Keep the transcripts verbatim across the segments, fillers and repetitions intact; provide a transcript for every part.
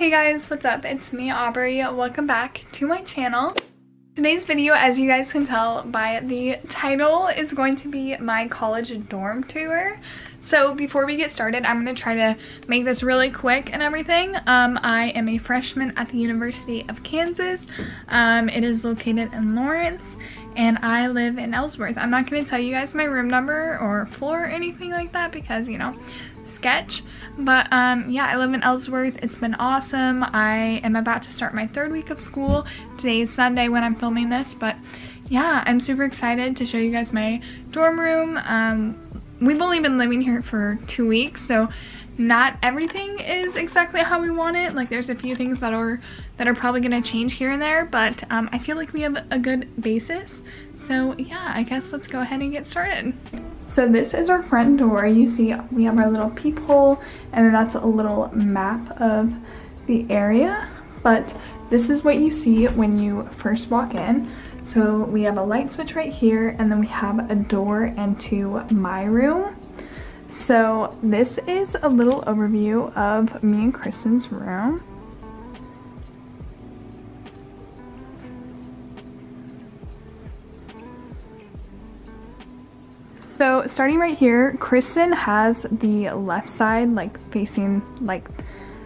Hey guys, what's up? It's me, Aubrey. Welcome back to my channel. Today's video, as you guys can tell by the title, is going to be my college dorm tour. So before we get started, I'm going to try to make this really quick and everything. Um, I am a freshman at the University of Kansas. Um, it is located in Lawrence, and I live in Ellsworth. I'm not going to tell you guys my room number or floor or anything like that because, you know, sketch. But um yeah, I live in Ellsworth. It's been awesome. I am about to start my third week of school. Today is Sunday when I'm filming this, but yeah, I'm super excited to show you guys my dorm room. Um we've only been living here for two weeks, so not everything is exactly how we want it. Like, there's a few things that are that are probably going to change here and there, but um, I feel like we have a good basis. So yeah, I guess let's go ahead and get started. So this is our front door. You see we have our little peephole, and then that's a little map of the area. But this is what you see when you first walk in. So we have a light switch right here, and then we have a door into my room. So this is a little overview of me and Kristen's room. So starting right here, Kristen has the left side, like facing, like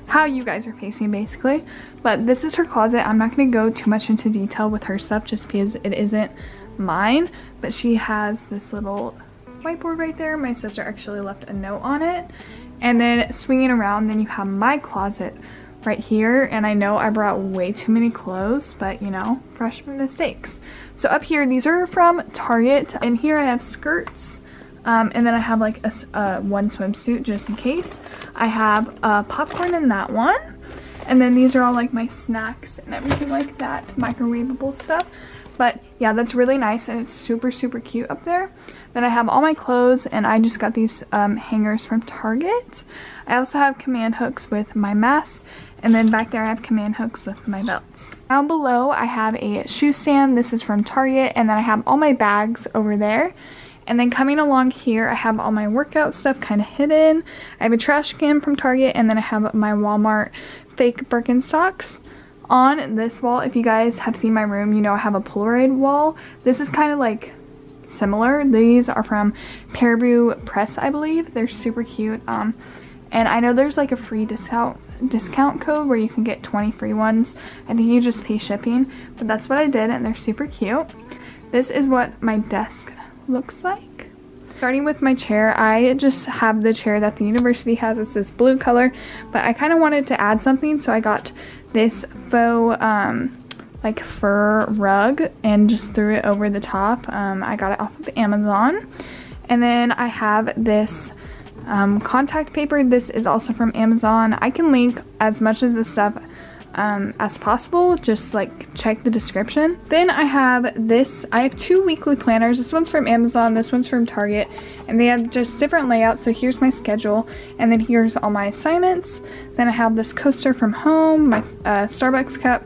how you guys are facing basically. But this is her closet. I'm not going to go too much into detail with her stuff just because it isn't mine. But she has this little whiteboard right there. My sister actually left a note on it. And then swinging around, then you have my closet right here. And I know I brought way too many clothes, but you know, freshman mistakes. So up here, these are from Target. And here I have skirts. Um, and then I have like a, a one swimsuit just in case. I have uh, popcorn in that one. And then these are all like my snacks and everything like that, microwavable stuff. But yeah, that's really nice, and it's super, super cute up there. Then I have all my clothes, and I just got these um, hangers from Target. I also have command hooks with my mask, and then back there I have command hooks with my belts. Down below I have a shoe stand. This is from Target, and then I have all my bags over there. And then coming along here, I have all my workout stuff kind of hidden. I have a trash can from Target, and then I have my Walmart fake Birkenstocks. On this wall, if you guys have seen my room, you know I have a Polaroid wall. This is kind of like similar. These are from Parabu Press, I believe. They're super cute. Um, and I know there's like a free discount discount code where you can get twenty free ones. I think you just pay shipping, but that's what I did, and they're super cute. This is what my desk looks like. Starting with my chair, I just have the chair that the university has. It's this blue color, but I kind of wanted to add something, so I got this faux um, like fur rug and just threw it over the top. Um, I got it off of Amazon. And then I have this um, contact paper. This is also from Amazon. I can link as much of this stuff um, as possible. Just like check the description. Then I have this. I have two weekly planners. This one's from Amazon. This one's from Target. And they have just different layouts. So here's my schedule, and then here's all my assignments. Then I have this coaster from home, my uh, Starbucks cup,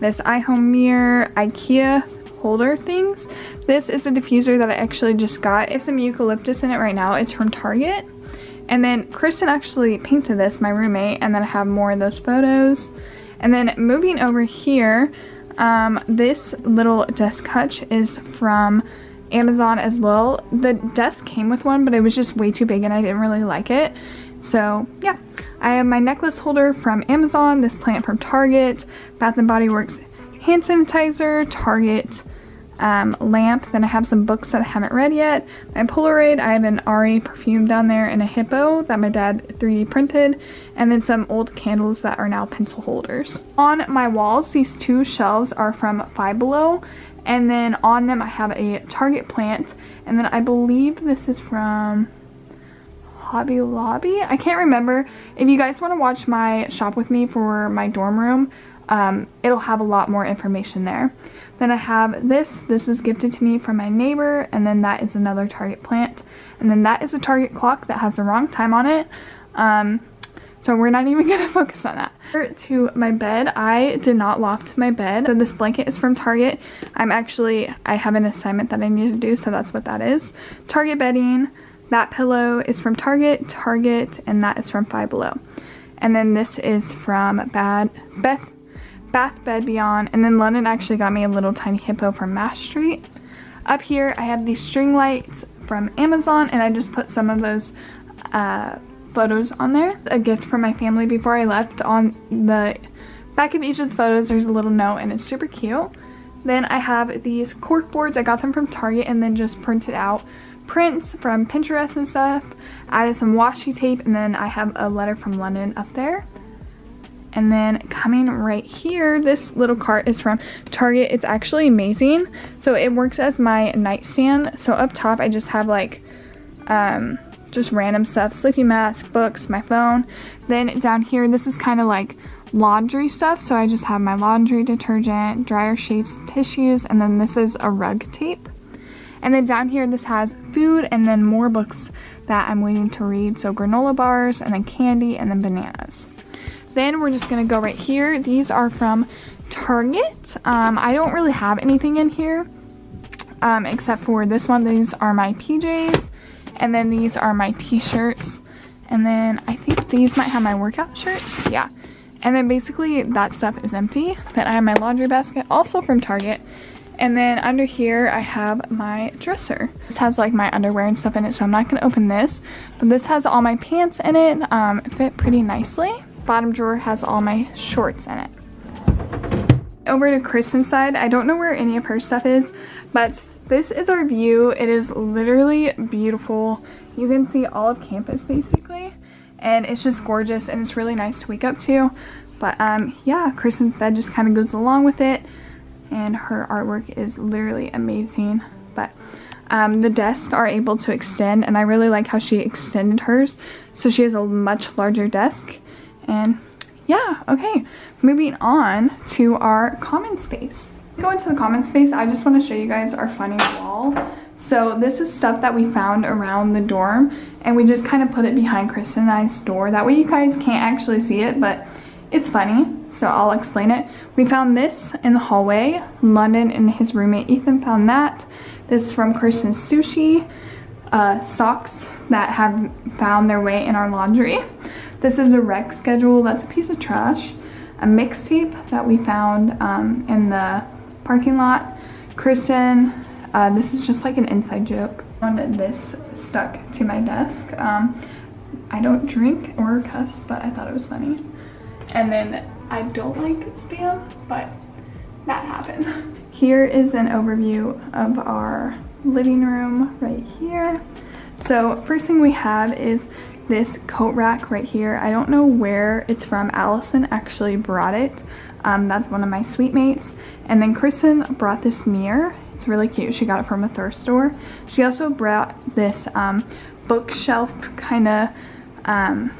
this iHome mirror, IKEA holder things. This is the diffuser that I actually just got. It's some eucalyptus in it right now. It's from Target. And then Kristen actually painted this, my roommate, and then I have more of those photos. And then moving over here, um, this little desk hutch is from Amazon as well. The desk came with one, but it was just way too big and I didn't really like it. So yeah, I have my necklace holder from Amazon, this plant from Target, Bath and Body Works hand sanitizer, Target um, lamp. Then I have some books that I haven't read yet. My Polaroid, I have an R E perfume down there and a hippo that my dad three D printed, and then some old candles that are now pencil holders. On my walls, these two shelves are from Five Below. And then on them I have a Target plant, and then I believe this is from Hobby Lobby. I can't remember. If you guys want to watch my shop with me for my dorm room, um, it'll have a lot more information there. Then I have this. This was gifted to me from my neighbor, and then that is another Target plant. And then that is a Target clock that has the wrong time on it. Um, So we're not even gonna focus on that. To my bed, I did not loft my bed. So this blanket is from Target. I'm actually, I have an assignment that I need to do, so that's what that is. Target bedding, that pillow is from Target, Target, and that is from Five Below. And then this is from Bad, Beth, Bath, Bed Beyond. And then London actually got me a little tiny hippo from Mass Street. Up here, I have these string lights from Amazon, and I just put some of those uh, photos on there. A gift from my family before I left. On the back of each of the photos, there's a little note, and it's super cute. Then I have these cork boards. I got them from Target and then just printed out prints from Pinterest and stuff. Added some washi tape, and then I have a letter from London up there. And then coming right here, this little cart is from Target. It's actually amazing. So it works as my nightstand. So up top, I just have like um, just random stuff. Sleeping mask, books, my phone. Then down here, this is kind of like laundry stuff. So I just have my laundry detergent, dryer sheets, tissues, and then this is a rug tape. And then down here, this has food and then more books that I'm waiting to read. So granola bars, and then candy, and then bananas. Then we're just gonna go right here. These are from Target. Um, I don't really have anything in here um, except for this one. These are my P Js, and then these are my t-shirts. And then I think these might have my workout shirts, yeah. And then basically that stuff is empty. Then I have my laundry basket, also from Target. And then under here, I have my dresser. This has like my underwear and stuff in it, so I'm not gonna open this. But this has all my pants in it, um, fit pretty nicely. Bottom drawer has all my shorts in it. Over to Kristen's side, I don't know where any of her stuff is, but this is our view. It is literally beautiful. You can see all of campus basically, and it's just gorgeous, and it's really nice to wake up to. But um, yeah, Kristen's bed just kind of goes along with it, and her artwork is literally amazing. But Um, the desks are able to extend, and I really like how she extended hers, so she has a much larger desk. And yeah, okay, moving on to our common space. To go into the common space, I just want to show you guys our funny wall. So this is stuff that we found around the dorm, and we just kind of put it behind Kristen and I's door. That way you guys can't actually see it, but it's funny, so I'll explain it. We found this in the hallway. London and his roommate Ethan found that. This is from Kristen's sushi, uh, socks that have found their way in our laundry. This is a rec schedule, that's a piece of trash. A mixtape that we found um, in the parking lot. Kristen, uh, this is just like an inside joke. I found this stuck to my desk. Um, I don't drink or cuss, but I thought it was funny. And then I don't like spam, but that happened. Here is an overview of our living room right here. So first thing we have is this coat rack right here. I don't know where it's from. Allison actually brought it. Um, that's one of my suite mates. And then Kristen brought this mirror. It's really cute. She got it from a thrift store. She also brought this um, bookshelf kind of, um,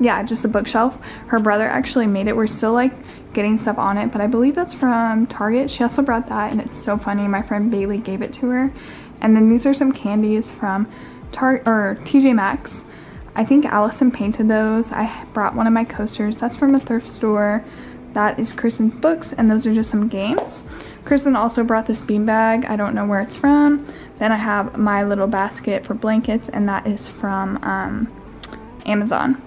yeah, just a bookshelf. Her brother actually made it. We're still like getting stuff on it, but I believe that's from Target. She also brought that, and it's so funny. My friend Bailey gave it to her. And then these are some candies from Target or T J Maxx. I think Allison painted those. I brought one of my coasters. That's from a thrift store. That is Kristen's books, and those are just some games. Kristen also brought this beanbag. I don't know where it's from. Then I have my little basket for blankets, and that is from um, Amazon.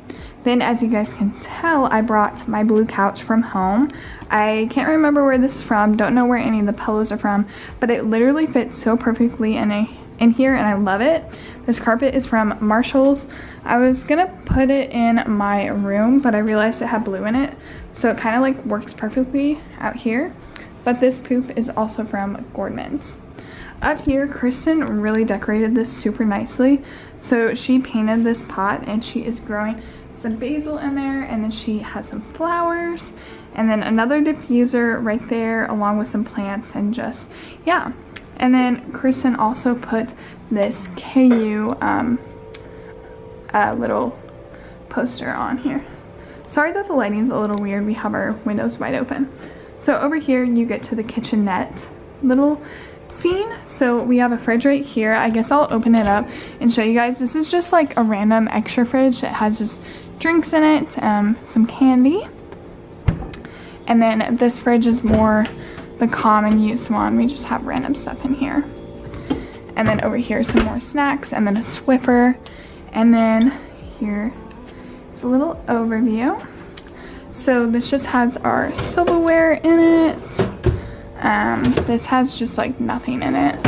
Then, as you guys can tell, I brought my blue couch from home. I can't remember where this is from, don't know where any of the pillows are from, but it literally fits so perfectly in, a, in here, and I love it. This carpet is from Marshall's. I was gonna put it in my room, but I realized it had blue in it, so it kind of like works perfectly out here. But this poop is also from Gordman's. Up here, Kristen really decorated this super nicely. So she painted this pot, and she is growing some basil in there, and then she has some flowers, and then another diffuser right there along with some plants, and just yeah. And then Kristen also put this K U um, uh, little poster on here. Sorry that the lighting's a little weird, we have our windows wide open. So over here you get to the kitchenette little scene. So we have a fridge right here. I guess I'll open it up and show you guys. This is just like a random extra fridge. It has just drinks in it, um, some candy. And then this fridge is more the common use one. We just have random stuff in here. And then over here some more snacks, and then a Swiffer. And then here is just a little overview. So this just has our silverware in it. Um, this has just like nothing in it.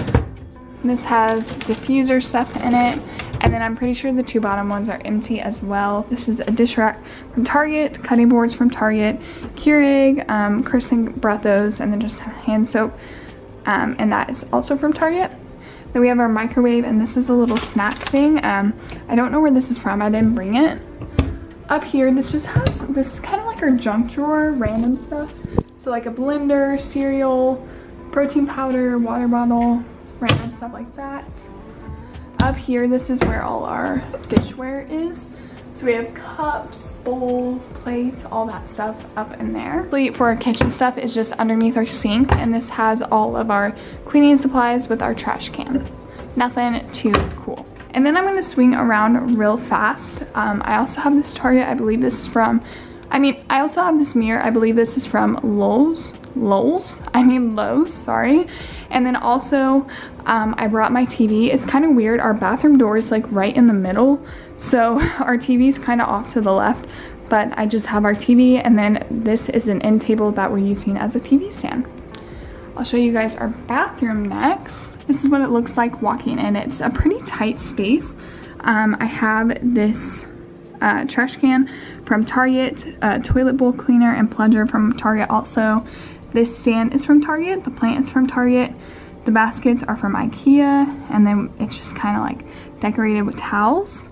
This has diffuser stuff in it. And then I'm pretty sure the two bottom ones are empty as well. This is a dish rack from Target, cutting boards from Target, Keurig. Um, Kristen brought those, and then just hand soap. Um, and that is also from Target. Then we have our microwave, and this is a little snack thing. Um, I don't know where this is from. I didn't bring it. Up here, this just has this kind of like our junk drawer, random stuff. So like a blender, cereal, protein powder, water bottle, random stuff like that. Up here, this is where all our dishware is. So we have cups, bowls, plates, all that stuff up in there. For our kitchen stuff is just underneath our sink, and this has all of our cleaning supplies with our trash can. Nothing too cool. And then I'm gonna swing around real fast. Um, I also have this Target, I believe this is from, I mean, I also have this mirror, I believe this is from Lowe's. Lowe's? I mean Lowe's, sorry. And then also, um, I brought my T V. It's kind of weird, our bathroom door is like right in the middle, so our T V's kind of off to the left, but I just have our T V, and then this is an end table that we're using as a T V stand. I'll show you guys our bathroom next. This is what it looks like walking in. It's a pretty tight space. Um, I have this uh, trash can from Target, uh, toilet bowl cleaner and plunger from Target also. This stand is from Target, the plant is from Target, the baskets are from IKEA, and then it's just kind of like decorated with towels.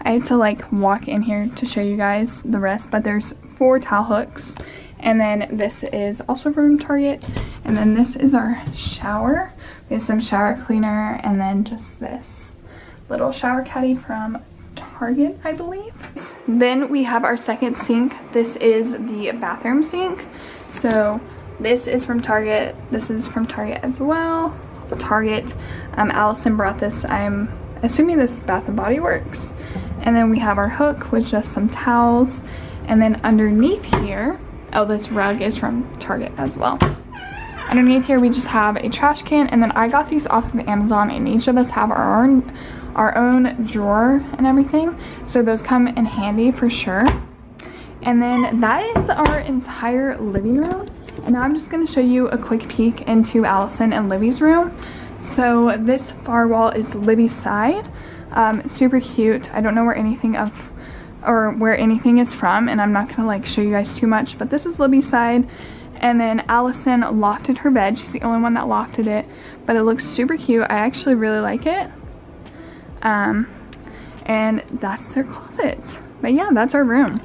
I had to like walk in here to show you guys the rest, but there's four towel hooks. And then this is also from Target. And then this is our shower. We have some shower cleaner, and then just this little shower caddy from Target, I believe. Then we have our second sink. This is the bathroom sink. So this is from Target. This is from Target as well. Target. Um, Allison brought this. I'm assuming this is Bath and Body Works. And then we have our hook with just some towels. And then underneath here, oh, this rug is from Target as well. Underneath here, we just have a trash can. And then I got these off of Amazon, and each of us have our own, our own drawer and everything. So those come in handy for sure. And then that is our entire living room. And now I'm just going to show you a quick peek into Allison and Libby's room. So this far wall is Libby's side. Um, super cute. I don't know where anything of or where anything is from, and I'm not gonna like show you guys too much, but this is Libby's side. And then Allison lofted her bed. She's the only one that lofted it, but it looks super cute. I actually really like it. Um, and that's their closet. But yeah, that's our room.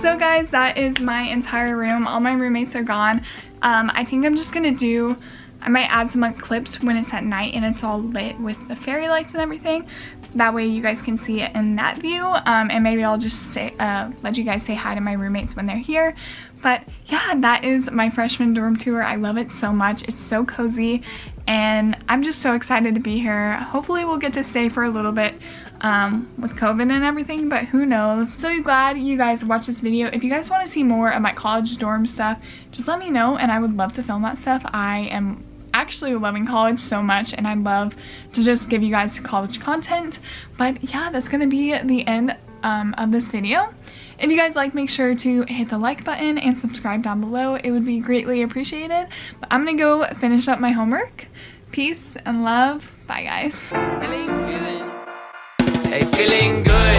So guys, that is my entire room. All my roommates are gone. Um, I think I'm just gonna do, I might add some like clips when it's at night and it's all lit with the fairy lights and everything. That way you guys can see it in that view. Um, and maybe I'll just say, uh, let you guys say hi to my roommates when they're here. But yeah, that is my freshman dorm tour. I love it so much. It's so cozy, and I'm just so excited to be here. Hopefully we'll get to stay for a little bit um, with COVID and everything, but who knows. So glad you guys watched this video. If you guys want to see more of my college dorm stuff, just let me know, and I would love to film that stuff. I am actually loving college so much, and I love to just give you guys college content. But yeah, that's going to be the end um, of this video. If you guys like, make sure to hit the like button and subscribe down below. It would be greatly appreciated. But I'm gonna go finish up my homework. Peace and love. Bye, guys. Feeling, feeling, hey, feeling good,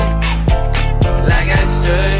like I should.